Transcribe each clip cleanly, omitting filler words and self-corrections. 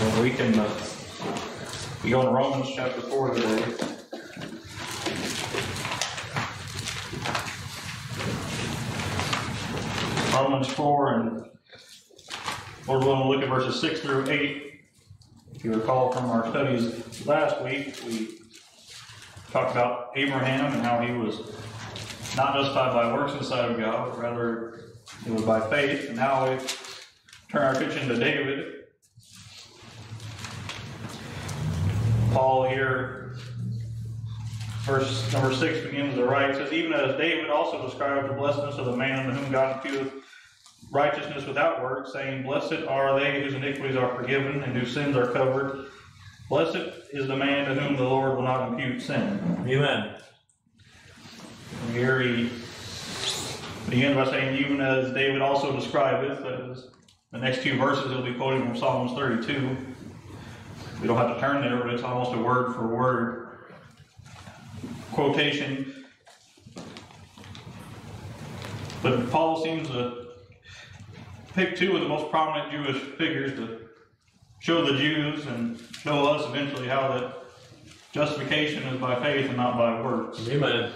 Well, we can we go to Romans chapter 4 today. Romans 4, and we're going to look at verses 6 through 8. If you recall from our studies last week, we talked about Abraham and how he was not justified by works in the sight of God, but rather it was by faith. And now we turn our attention to David. Paul here, verse number 6 begins the right. It says, even as David also described the blessedness of the man to whom God imputeth righteousness without works, saying, blessed are they whose iniquities are forgiven and whose sins are covered. Blessed is the man to whom the Lord will not impute sin. Amen. And here he begins by saying, even as David also describeth. The next two verses will be quoted from Psalms 32. We don't have to turn there, but it's almost a word for word quotation. But Paul seems to pick two of the most prominent Jewish figures to show the Jews and show us eventually how that justification is by faith and not by works. Amen.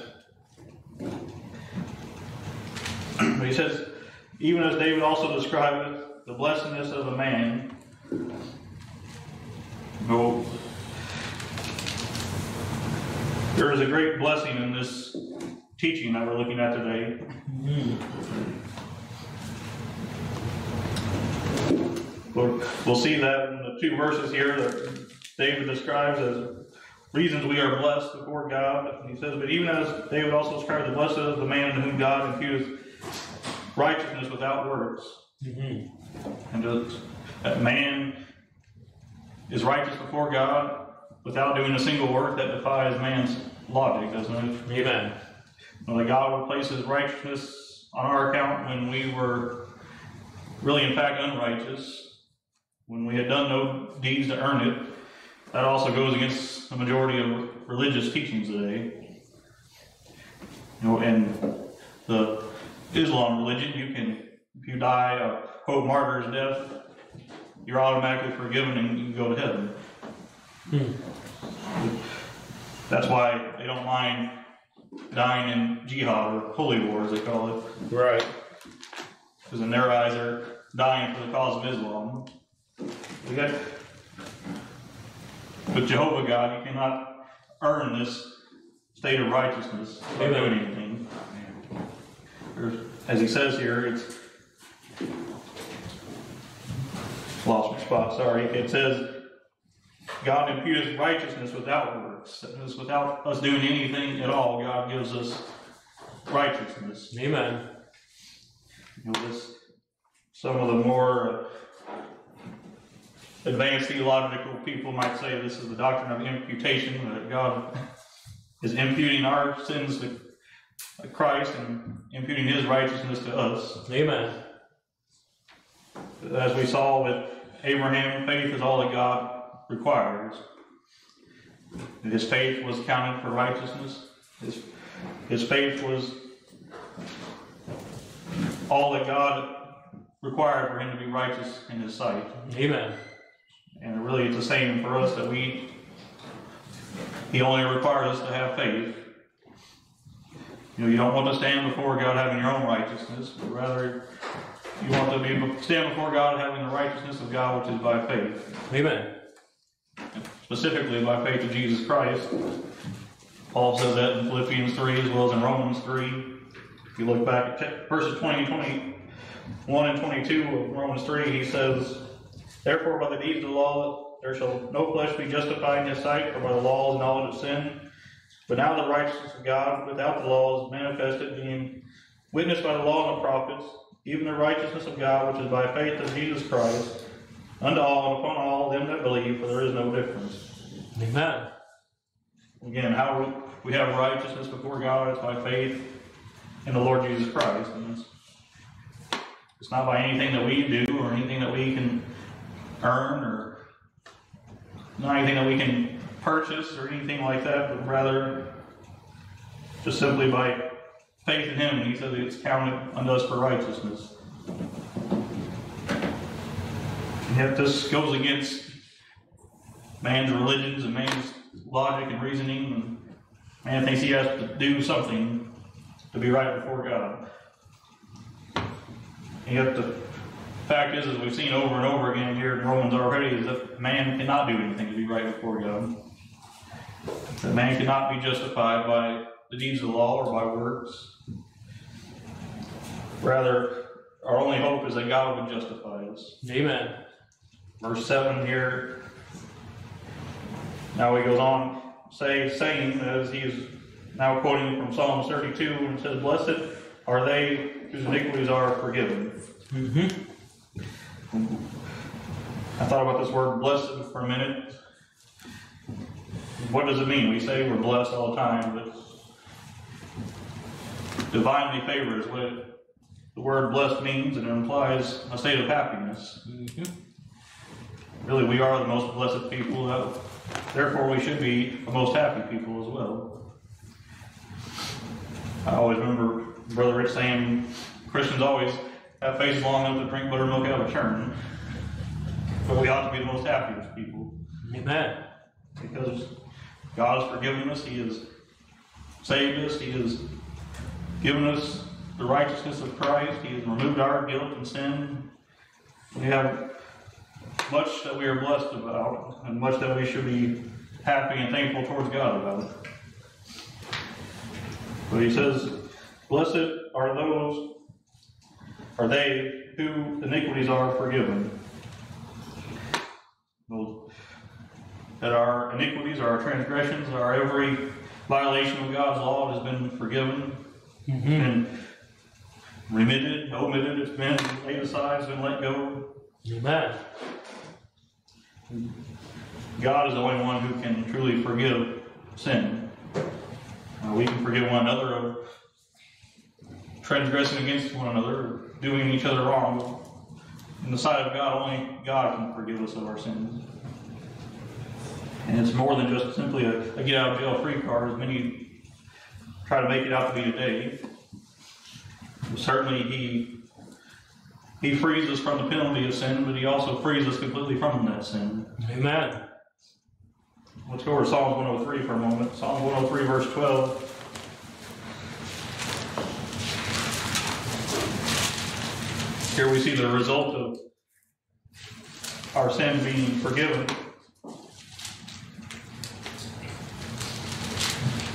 But he says, even as David also describeth the blessedness of the man. Go. There is a great blessing in this teaching that we're looking at today. We'll see that in the two verses here that David describes as reasons we are blessed before God. He says, but even as David also describes the blessed of the man to whom God imputes righteousness without works. And that man is righteous before God without doing a single work that defies man's logic, doesn't it? Amen. Well, God would place his righteousness on our account when we were really, in fact, unrighteous, when we had done no deeds to earn it. That also goes against the majority of religious teachings today. You know, in the Islam religion, you can, if you die a hope martyr's death, you're automatically forgiven and you can go to heaven. That's why they don't mind dying in jihad or holy war, as they call it. Right. Because in their eyes, they're dying for the cause of Islam. With Jehovah God, you cannot earn this state of righteousness by doing anything. As he says here, it's lost my spot, sorry. It says, God imputes righteousness without works. That is, without us doing anything at all, God gives us righteousness. Amen. You know, this, some of the more advanced theological people might say this is the doctrine of imputation, that God is imputing our sins to Christ and imputing his righteousness to us. Amen. As we saw with Abraham, faith is all that God requires. And his faith was counted for righteousness. His faith was all that God required for him to be righteous in his sight. Amen. And really it's the same for us that he only requires us to have faith. You know, you don't want to stand before God having your own righteousness, but rather you want to stand before God having the righteousness of God, which is by faith. Amen. Specifically by faith of Jesus Christ. Paul says that in Philippians 3 as well as in Romans 3. If you look back at verses 20, 21 and 22 of Romans 3, he says, therefore by the deeds of the law there shall no flesh be justified in his sight, for by the law is knowledge of sin. But now the righteousness of God without the law is manifested, being witnessed by the law and the prophets, even the righteousness of God, which is by faith of Jesus Christ, unto all and upon all them that believe, for there is no difference. Amen. Again, how we have righteousness before God is by faith in the Lord Jesus Christ. And it's not by anything that we do or anything that we can earn or not anything that we can purchase or anything like that, but rather just simply by faith in him, and he says it's counted unto us for righteousness. Yet this goes against man's religions and man's logic and reasoning, and man thinks he has to do something to be right before God. And yet the fact is, as we've seen over and over again here in Romans already, is that man cannot do anything to be right before God. That man cannot be justified by the deeds of the law or by works. Rather, our only hope is that God would justify us. Amen. Verse 7 here. Now he goes on saying, as he is now quoting from Psalm 32, and says, "Blessed are they whose iniquities are forgiven." Mm-hmm. I thought about this word "blessed" for a minute. What does it mean? We say we're blessed all the time, but divinely favored is what the word "blessed" means, and it implies a state of happiness. Mm-hmm. Really, we are the most blessed people. Therefore, we should be the most happy people as well. I always remember Brother Rich saying, Christians always have faces long enough to drink buttermilk out of a churn. But we ought to be the most happiest people. Amen. Because God has forgiven us, He has saved us, He has given us the righteousness of Christ, He has removed our guilt and sin. We have much that we are blessed about, and much that we should be happy and thankful towards God about. But he says, "Blessed are they whose iniquities are forgiven." Well, that our iniquities, our transgressions, our every violation of God's law has been forgiven, mm-hmm. and remitted, omitted, it's been laid aside, it's been let go. Amen. God is the only one who can truly forgive sin. We can forgive one another of transgressing against one another, doing each other wrong. In the sight of God, only God can forgive us of our sins. And it's more than just simply a get out of jail free card, as many try to make it out to be today. Certainly He frees us from the penalty of sin, but He also frees us completely from that sin. Amen. Let's go over to Psalm 103 for a moment. Psalm 103, verse 12. Here we see the result of our sin being forgiven.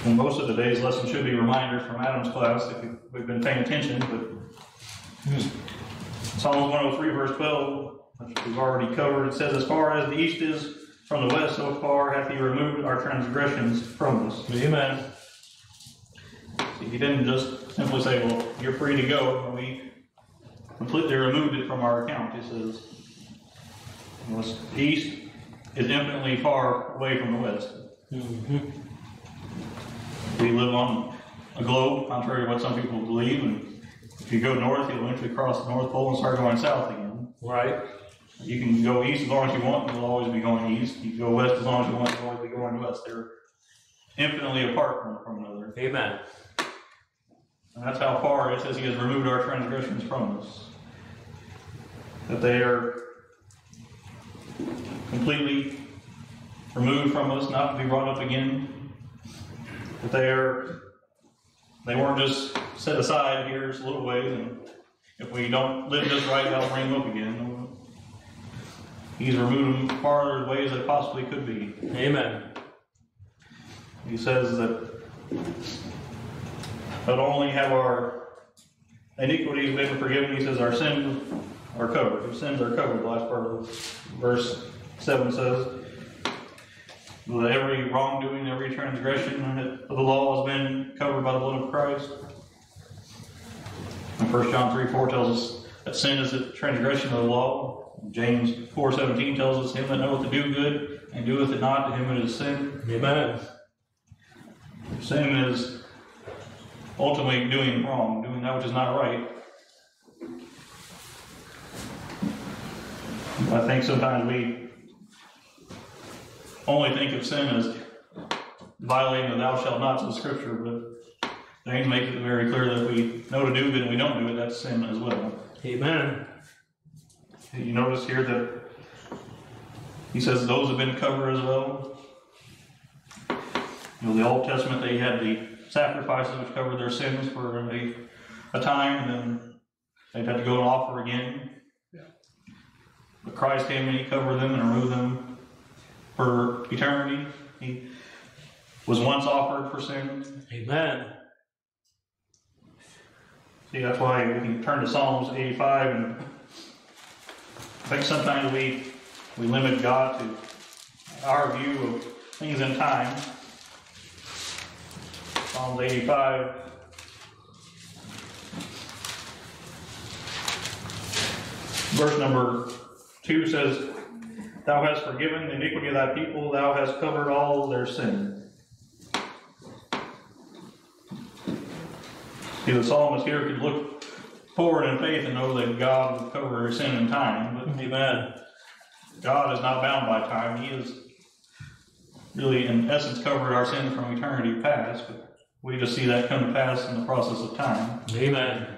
And most of today's lesson should be reminders from Adam's class, if we've been paying attention, but... Psalm 103, verse 12, which we've already covered, it says, "As far as the east is from the west, so far hath He removed our transgressions from us." Amen. See, He didn't just simply say, "Well, you're free to go," and we completely removed it from our account. He says, the east is infinitely far away from the west. Mm-hmm. We live on a globe, contrary to what some people believe, and if you go north, you'll eventually cross the North Pole and start going south again. Right. You can go east as long as you want, and you'll always be going east. You can go west as long as you want, you'll always be going west. They're infinitely apart from another. Amen. And that's how far it says He has removed our transgressions from us. That they are completely removed from us, not to be brought up again. That they weren't just set aside here just a little ways, and if we don't live this right, that'll bring them up again. He's removed them farther ways they possibly could be. Amen. He says that not only have our iniquities been forgiven, he says our sins are covered. Our sins are covered, the last part of verse 7 says. That every wrongdoing, every transgression of the law has been covered by the blood of Christ. And 1 John 3:4 tells us that sin is a transgression of the law. James 4:17 tells us, "Him that knoweth to do good and doeth it not, to him it is sin." Amen. Sin is ultimately doing wrong, doing that which is not right. I think sometimes we only think of sin as violating the "thou shalt not" of Scripture, but James makes it very clear that we know to do good and we don't do it, that's sin as well. Amen. You notice here that He says those have been covered as well. You know, the Old Testament, they had the sacrifices which covered their sins for a time, and then they'd have to go and offer again. Yeah. But Christ came and He covered them and removed them for eternity. He was once offered for sin. Amen. See, that's why we can turn to Psalms 85, and I think sometimes we limit God to our view of things in time. Psalms 85. Verse number 2 says, Thou hast forgiven the iniquity of thy people, thou hast covered all their sin. See, the psalmist here could look forward in faith and know that God will cover their sin in time. But amen. God is not bound by time. He has really, in essence, covered our sin from eternity past. But we just see that come to pass in the process of time. Amen.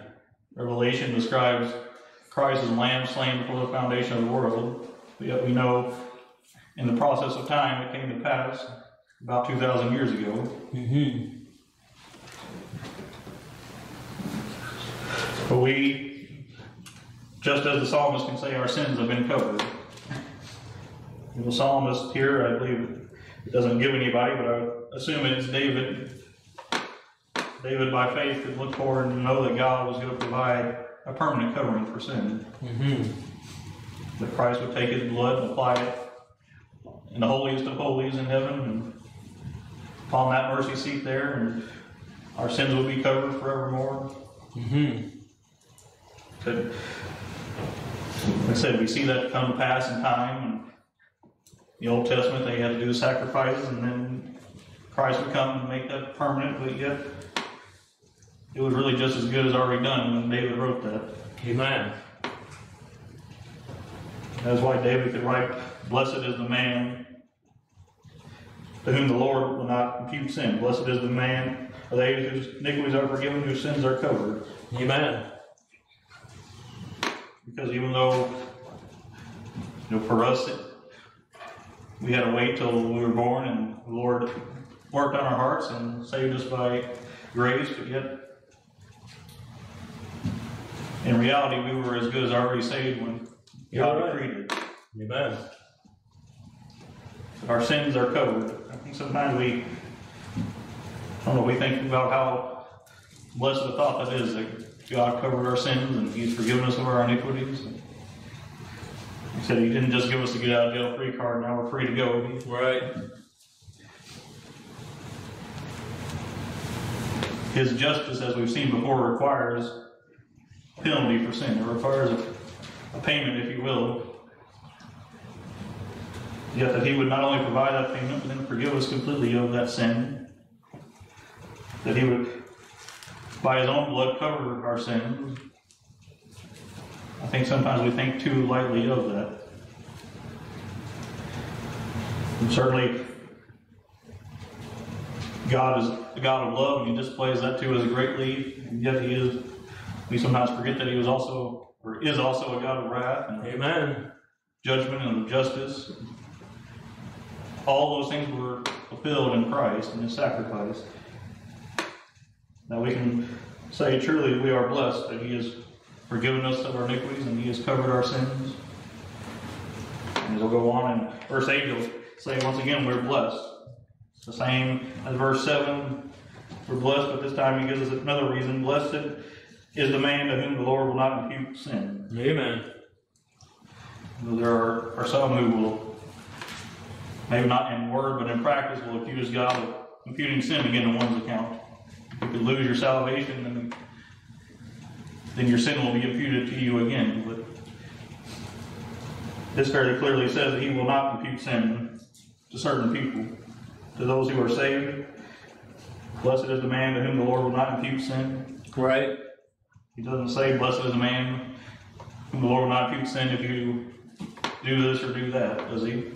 Revelation describes Christ as a lamb slain before the foundation of the world. But yet we know in the process of time it came to pass about 2,000 years ago. Mm-hmm. But we, just as the psalmist can say, our sins have been covered. And the psalmist here, I believe it doesn't give anybody, but I assume it's David. David, by faith, could look forward and know that God was going to provide a permanent covering for sin. Mm-hmm. That Christ would take His blood and apply it in the holiest of holies in heaven, and upon that mercy seat there, and our sins will be covered forevermore. Mm-hmm. But, like I said, we see that come to pass in time. And the Old Testament, they had to do the sacrifices, and then Christ would come and make that permanent, but yet it was really just as good as already done when David wrote that. Amen. That's why David could write, Blessed is the man to whom the Lord will not impute sin. Blessed is the man of the age whose iniquities are forgiven, whose sins are covered. Amen. Because even though, you know, for us, we had to wait till we were born, and the Lord worked on our hearts and saved us by grace, but yet in reality, we were as good as already saved when God decreed it. Amen. Our sins are covered. I think sometimes we think about how blessed a thought that is, that God covered our sins and He's forgiven us of our iniquities. And He said He didn't just give us a get out of jail free card, now we're free to go. Right. His justice, as we've seen before, requires penalty for sin. It requires a payment, if you will. Yet that He would not only provide that payment, but then forgive us completely of that sin. That He would, by His own blood, cover our sins. I think sometimes we think too lightly of that. And certainly, God is the God of love, and He displays that to us greatly, and yet He is, we sometimes forget that He was also, or is also, a God of wrath and Amen. Judgment and justice. All those things were fulfilled in Christ and His sacrifice. Now we can say truly we are blessed that He has forgiven us of our iniquities and He has covered our sins. And as we'll go on in verse 8, He'll say once again we're blessed. It's the same as verse 7. We're blessed, but this time He gives us another reason. Blessed is the man to whom the Lord will not impute sin. Amen. There are some who will, maybe not in word, but in practice, will accuse God of imputing sin again on one's account. You could lose your salvation, and then your sin will be imputed to you again. But this very clearly says that He will not impute sin to certain people, to those who are saved. Blessed is the man to whom the Lord will not impute sin. Right. He doesn't say, blessed is the man whom the Lord will not impute sin if you do this or do that, does He?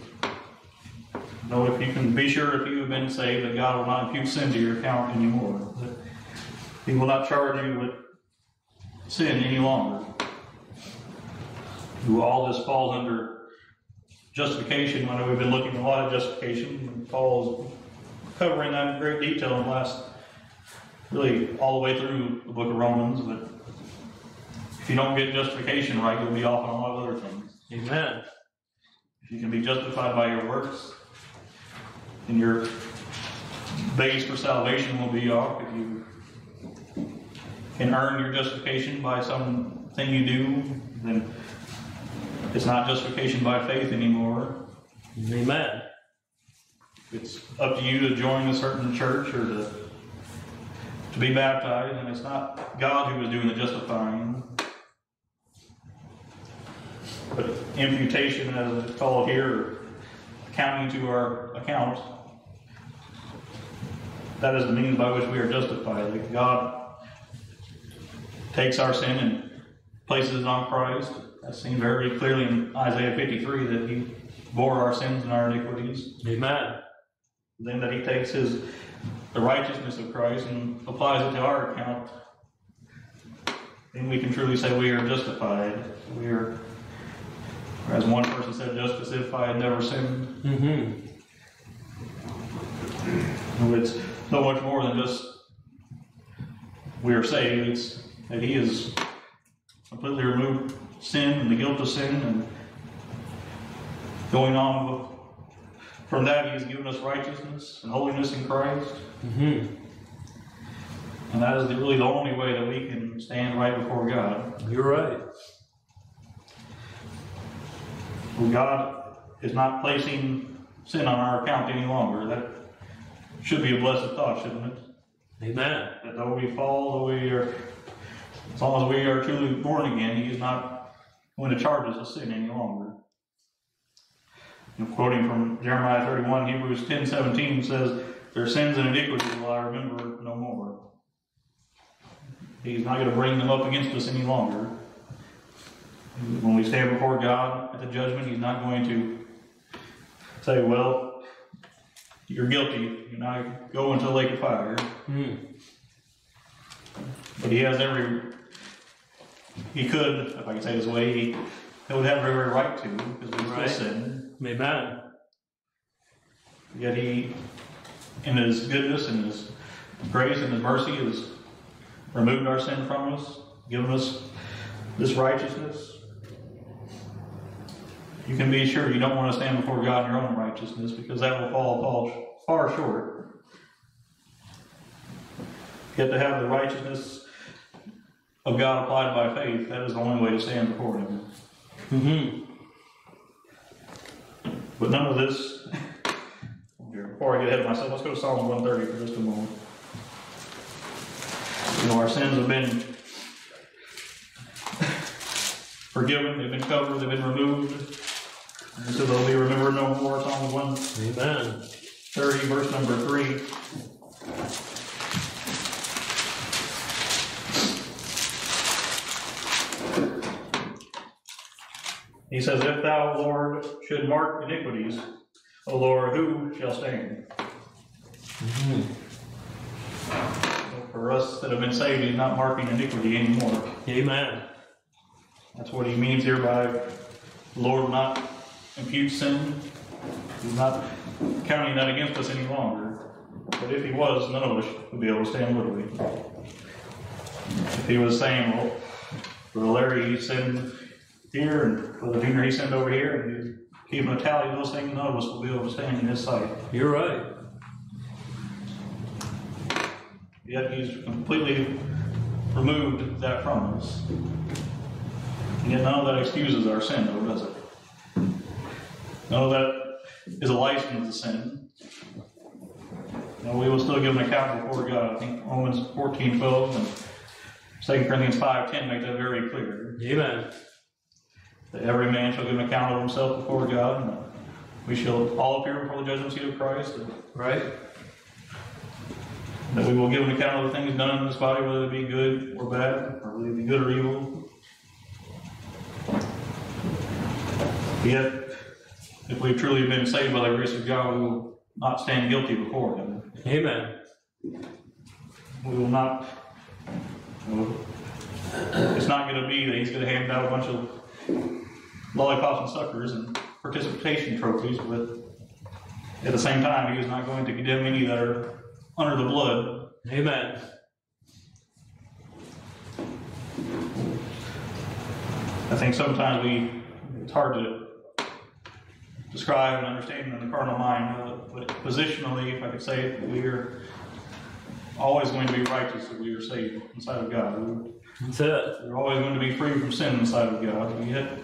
No, if you can be sure, if you have been saved, that God will not impute sin to your account anymore. He will not charge you with sin any longer. All this falls under justification. I know we've been looking at a lot of justification. Paul's covering that in great detail in the last, really all the way through the book of Romans. But if you don't get justification right, you'll be off on a lot of other things. Amen. If you can be justified by your works, then your base for salvation will be off. If you can earn your justification by something you do, then it's not justification by faith anymore. Amen. It's up to you to join a certain church or to be baptized, and it's not God who is doing the justifying. But imputation, as it's called here, accounting to our account, that is the means by which we are justified. Like God takes our sin and places it on Christ. That's seen very clearly in Isaiah 53, that He bore our sins and our iniquities. Amen. Then that He takes the righteousness of Christ and applies it to our account. Then we can truly say we are justified. We are, as one person said, justice if I had never sinned. Mm-hmm. It's so much more than just we are saved. It's that He has completely removed sin and the guilt of sin, and going on from that, He's given us righteousness and holiness in Christ. Mm-hmm. And that is really the only way that we can stand right before God. You're right. God is not placing sin on our account any longer. That should be a blessed thought, shouldn't it? Amen. That though we fall, as long as we are truly born again, He is not going to charge us with sin any longer. I'm quoting from Jeremiah 31, Hebrews 10:17 says, "Their sins and iniquities will I remember no more." He's not going to bring them up against us any longer. When we stand before God at the judgment, He's not going to say, "Well, you're guilty, and I go into the lake of fire." Mm. But He has He could, if I can say this way, He would have every right to, because we still sin. Amen. Yet He, in His goodness and His grace and His mercy, has removed our sin from us, given us this righteousness. You can be sure you don't want to stand before God in your own righteousness, because that will fall far short. Yet to have the righteousness of God applied by faith, that is the only way to stand before Him. Mm-hmm. But none of this, before I get ahead of myself, let's go to Psalm 130 for just a moment. Our sins have been forgiven, they've been covered, they've been removed. And so they'll be remembered no more. Psalm 130, verse number 3. He says, "If thou, Lord, should mark iniquities, O Lord, who shall stand?" Mm-hmm. So for us that have been saved, He's not marking iniquity anymore. Amen. That's what He means here by the Lord will not impute sin. He's not counting that against us any longer. But if He was, none of us would be able to stand, would we? If He was saying, "Well, Brother Larry, he sinned here, and Brother Junior, he sinned over here," and He's keeping a tally of those things, none of us will be able to stand in His sight. You're right. Yet He's completely removed that from us. Yet none of that excuses our sin, though, does it? None of that is a license to sin. No, we will still give an account before God. I think Romans 14:12 and 2 Corinthians 5:10 make that very clear. Amen. That every man shall give an account of himself before God, and we shall all appear before the judgment seat of Christ. Right? That we will give an account of the things done in this body, whether it be good or bad, or whether it be good or evil. Yet, if we've truly been saved by the grace of God, we will not stand guilty before Him. Amen. We will not. It's not going to be that He's going to hand out a bunch of lollipops and suckers and participation trophies, but at the same time, he was not going to condemn any that are under the blood. Amen. I think sometimes it's hard to describe and understand in the carnal mind, but positionally, if I could say it, we are always going to be righteous if we are saved inside of God. That's it. We're always going to be free from sin inside of God, and yet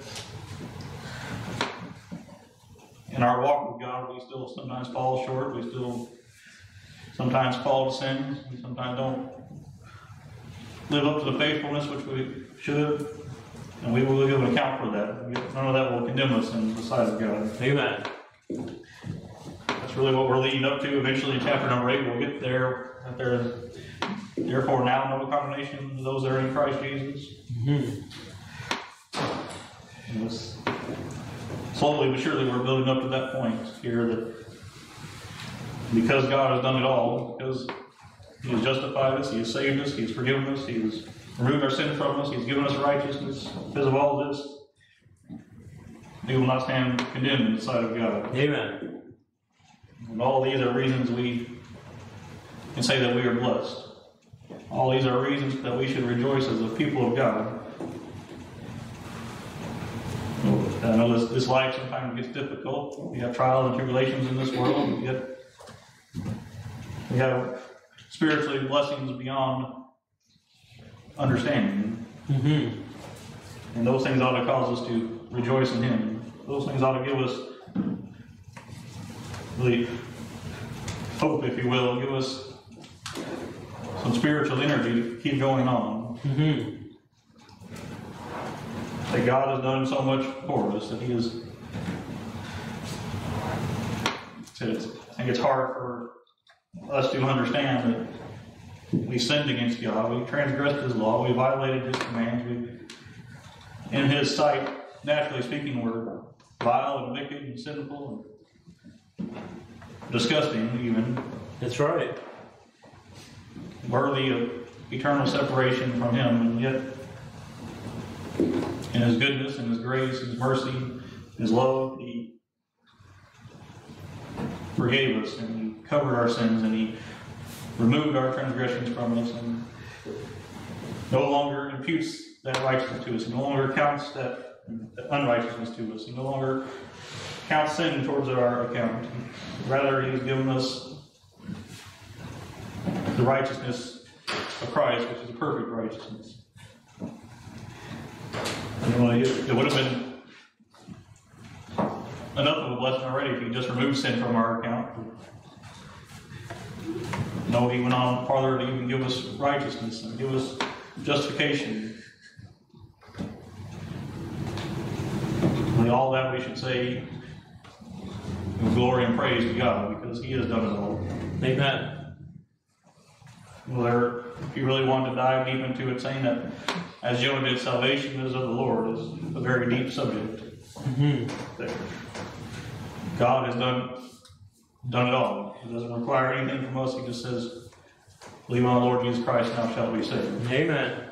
in our walk with God, we still sometimes fall short. We still sometimes fall to sin. We sometimes don't live up to the faithfulness which we should, and we will give an account for that. None of that will condemn us in the sight of God. Amen. That's really what we're leading up to. Eventually, in chapter number 8, we'll get there. That there is therefore now no condemnation to those that are in Christ Jesus. Mm-hmm. Yes. Slowly but surely, we're building up to that point here that because God has done it all, because He has justified us, He has saved us, He has forgiven us, He has removed our sin from us, He has given us righteousness. Because of all of this, we will not stand condemned in the sight of God. Amen. And all these are reasons we can say that we are blessed. All these are reasons that we should rejoice as the people of God. I know this life sometimes gets difficult. We have trials and tribulations in this world, yet we have spiritually blessings beyond understanding. Mm-hmm. And those things ought to cause us to rejoice in Him. Those things ought to give us really hope, if you will, give us some spiritual energy to keep going on. Mm-hmm. That God has done so much for us, that He has said, I think it's hard for us to understand that we sinned against God, we transgressed His law, we violated His commands, we, in His sight, naturally speaking, were vile and wicked and sinful and disgusting even. That's right. Worthy of eternal separation from Him, and yet in His goodness, in His grace, His mercy, His love, He forgave us, and He covered our sins, and He removed our transgressions from us, and no longer imputes that righteousness to us. He no longer counts that unrighteousness to us. He no longer counts sin towards our account. Rather, He has given us the righteousness of Christ, which is the perfect righteousness. It would have been enough of a blessing already if He just removed sin from our account. No, He went on farther to even give us righteousness and give us justification. With all that, we should say glory and praise to God, because He has done it all. Amen. If you really want to dive deep into it, saying that as Jonah did, salvation is of the Lord, is a very deep subject. Mm-hmm. God has done it all. He doesn't require anything from us. He just says, believe on the Lord Jesus Christ, and thou shalt be saved. Amen.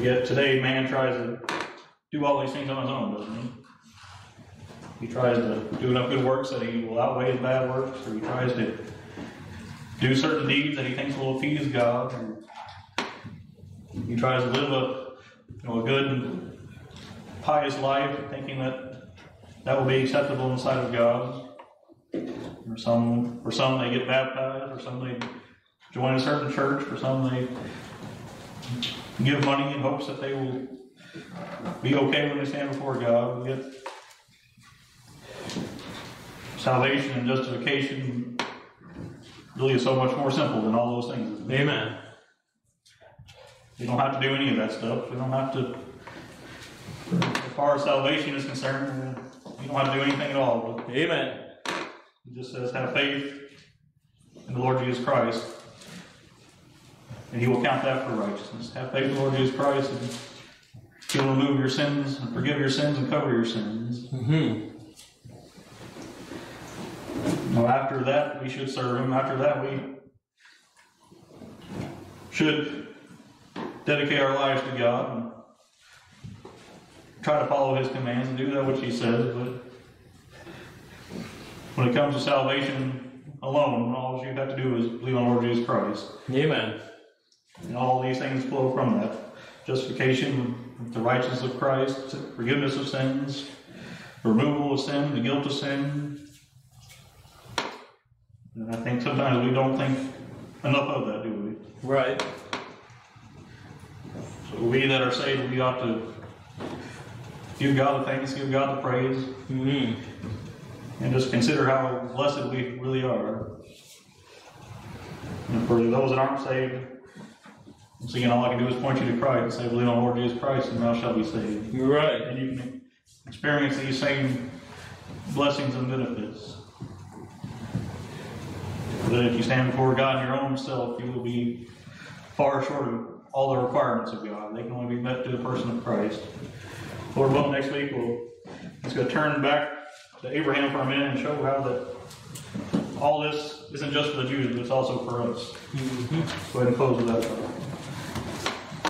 Yet today, man tries to do all these things on his own, doesn't he? He tries to do enough good works that he will outweigh his bad works, or he tries to do certain deeds that he thinks will appease God. And he tries to live a good and pious life, thinking that will be acceptable in the sight of God. For some they get baptized, for some they join a certain church, for some they give money in hopes that they will be okay when they stand before God. Yet salvation and justification really is so much more simple than all those things. Amen. We don't have to do any of that stuff. We don't have to, as far as salvation is concerned, we don't have to do anything at all. But amen. It just says, have faith in the Lord Jesus Christ, and He will count that for righteousness. Have faith in the Lord Jesus Christ, and He will remove your sins, and forgive your sins, and cover your sins. Mm-hmm. Well, after that, we should serve Him. After that, we should dedicate our lives to God try to follow his commands and do that which he says, but when it comes to salvation alone, all you have to do is believe on the Lord Jesus Christ. Amen. And all these things flow from that. Justification, the righteousness of Christ, forgiveness of sins, removal of sin, the guilt of sin. And I think sometimes we don't think enough of that, do we? Right. So we that are saved, we ought to give God the thanks, give God the praise, and just consider how blessed we really are. And for those that aren't saved, so again, all I can do is point you to Christ and say, believe on the Lord Jesus Christ, and thou shalt be saved. You're right. And you can experience these same blessings and benefits. But if you stand before God in your own self, you will be far short of all the requirements of God. They can only be met through the person of Christ. Lord willing, next week we'll just go turn back to Abraham for a minute and show how that all this isn't just for the Jews, but it's also for us. Go ahead and close with that.